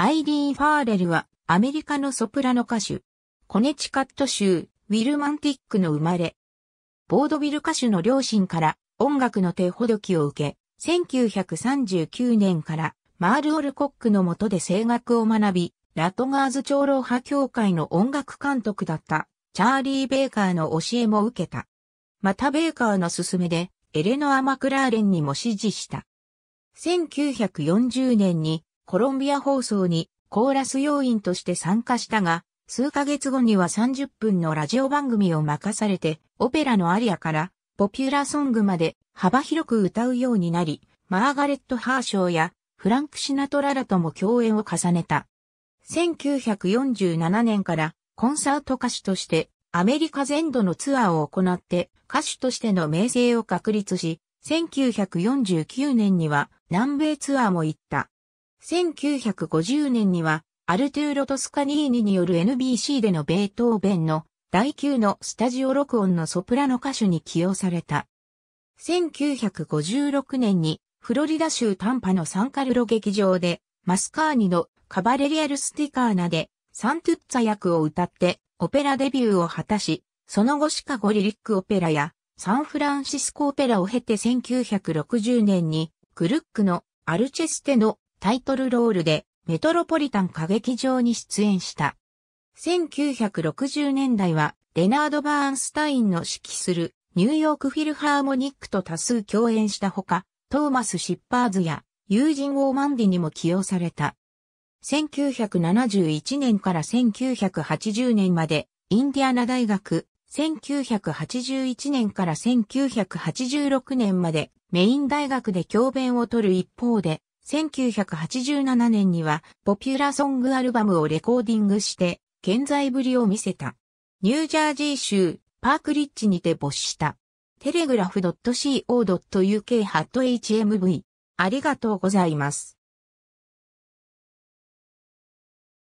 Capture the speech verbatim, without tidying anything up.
アイリーン・ファーレルはアメリカのソプラノ歌手。コネチカット州ウィルマンティックの生まれ。ボードビル歌手の両親から音楽の手ほどきを受け、せんきゅうひゃくさんじゅうきゅうねんからマール・オルコックの下で声楽を学び、ラトガーズ長老派協会の音楽監督だったチャーリー・ベイカーの教えも受けた。またベイカーの勧めでエレノア・マクラーレンにも師事した。せんきゅうひゃくよんじゅうねんにコロンビア放送にコーラス要員として参加したが、数ヶ月後にはさんじゅっぷんのラジオ番組を任されて、オペラのアリアからポピュラーソングまで幅広く歌うようになり、マーガレット・ハーショーやフランク・シナトラらとも共演を重ねた。せんきゅうひゃくよんじゅうななねんからコンサート歌手としてアメリカ全土のツアーを行って歌手としての名声を確立し、せんきゅうひゃくよんじゅうきゅうねんには南米ツアーも行った。せんきゅうひゃくごじゅうねんにはアルトゥーロ・トスカニーニによる エヌビーシー でのベートーベンのだいきゅうのスタジオ録音のソプラノ歌手に起用された。せんきゅうひゃくごじゅうろくねんにフロリダ州タンパのサンカルロ劇場でマスカーニのカバレリア・ルスティカーナでサントゥッツァ役を歌ってオペラデビューを果たし、その後シカゴリリックオペラやサンフランシスコオペラを経てせんきゅうひゃくろくじゅうねんにクルックのアルチェステのタイトルロールでメトロポリタン歌劇場に出演した。せんきゅうひゃくろくじゅうねんだいはレナード・バーンスタインの指揮するニューヨークフィルハーモニックと多数共演したほか、トーマス・シッパーズやユージン・オーマンディにも起用された。せんきゅうひゃくななじゅういちねんからせんきゅうひゃくはちじゅうねんまでインディアナ大学、せんきゅうひゃくはちじゅういちねんからせんきゅうひゃくはちじゅうろくねんまでメイン大学で教鞭を取る一方で、せんきゅうひゃくはちじゅうななねんにはポピュラーソングアルバムをレコーディングして健在ぶりを見せた。ニュージャージー州パークリッジにて没した。テレグラフ ドットシーオー.uk ハット エイチエムブイ ありがとうございます。